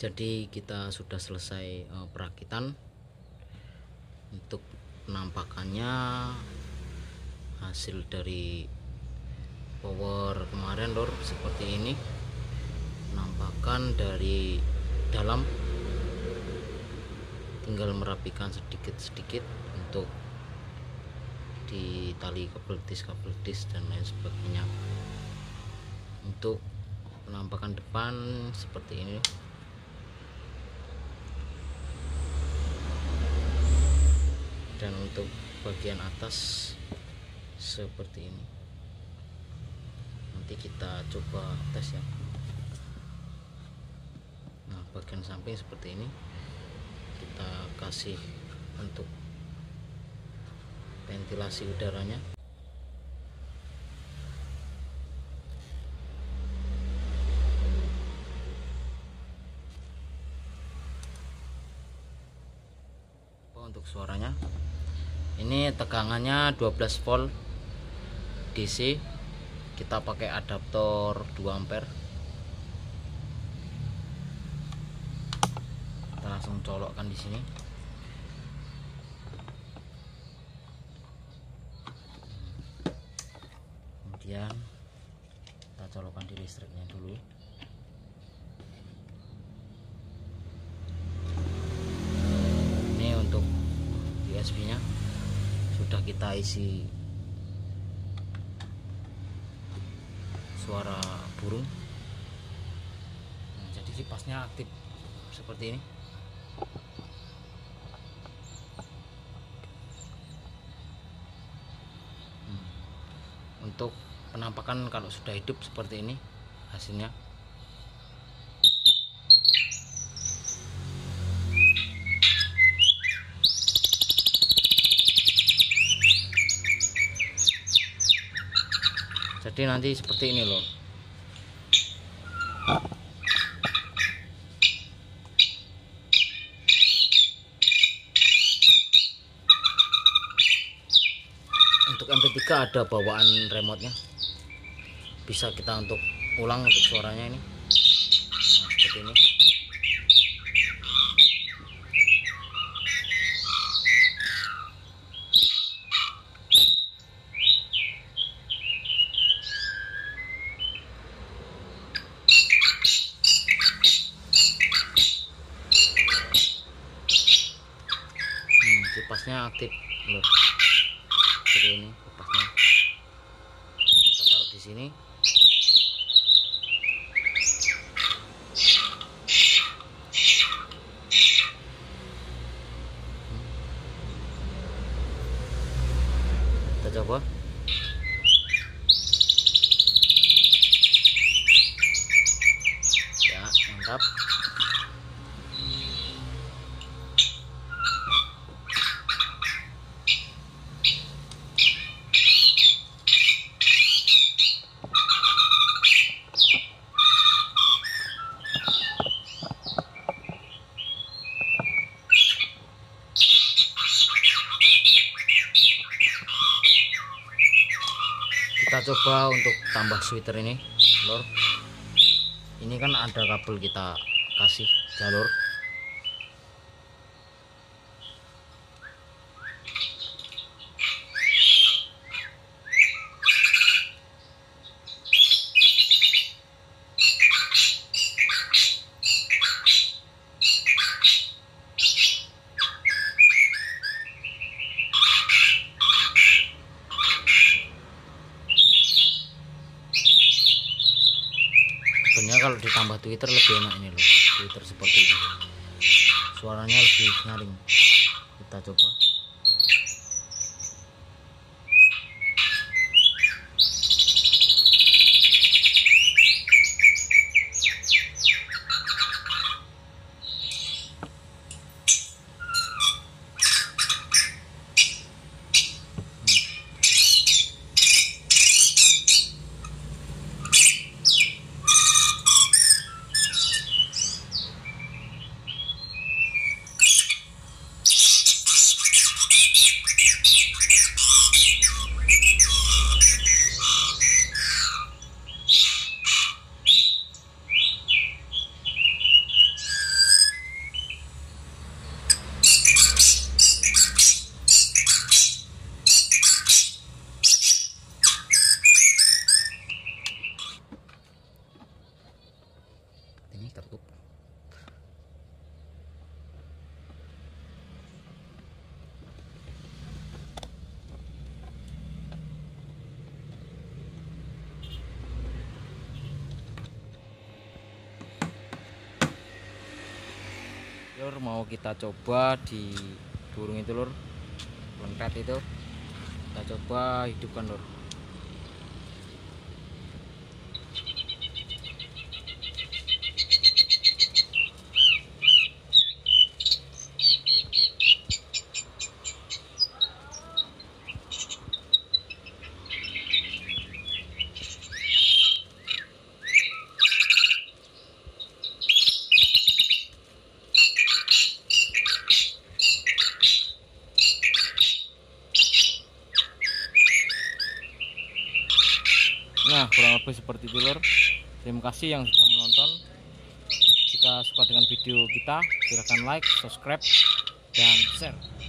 Jadi kita sudah selesai perakitan. Untuk penampakannya hasil dari power kemarin lor seperti ini. Penampakan dari dalam, tinggal merapikan sedikit-sedikit untuk di tali kabel tis dan lain sebagainya. Untuk penampakan depan seperti ini. Dan untuk bagian atas seperti ini. Nanti kita coba tes ya. Nah, bagian samping seperti ini kita kasih untuk ventilasi udaranya. Untuk suaranya, ini tegangannya 12 volt DC. Kita pakai adaptor 2 ampere. Kita langsung colokkan di sini. Kemudian kita colokkan di listriknya dulu. Ini untuk USB-nya sudah kita isi suara burung. Nah, jadi kipasnya aktif seperti ini. Untuk penampakan kalau sudah hidup seperti ini hasilnya. Jadi nanti seperti ini loh. Untuk MP3 ada bawaan remote-nya. Bisa kita untuk ulang untuk suaranya ini. Nah, seperti ini. Kipasnya aktif loh, seperti ini kipasnya. Kita taruh di sini. Kita coba. Ya, mantap. Kita coba untuk tambah sweater ini lor. Ini kan ada kabel, kita kasih jalur. Kalau ditambah Twitter lebih enak ini loh, Twitter seperti ini suaranya lebih nyaring. Kita coba. mau kita coba di burung itu lur, lengket itu kita coba hidupkan lur. Nah, kurang lebih seperti itu lor. Terima kasih yang sudah menonton. Jika suka dengan video kita, silahkan like, subscribe, dan share.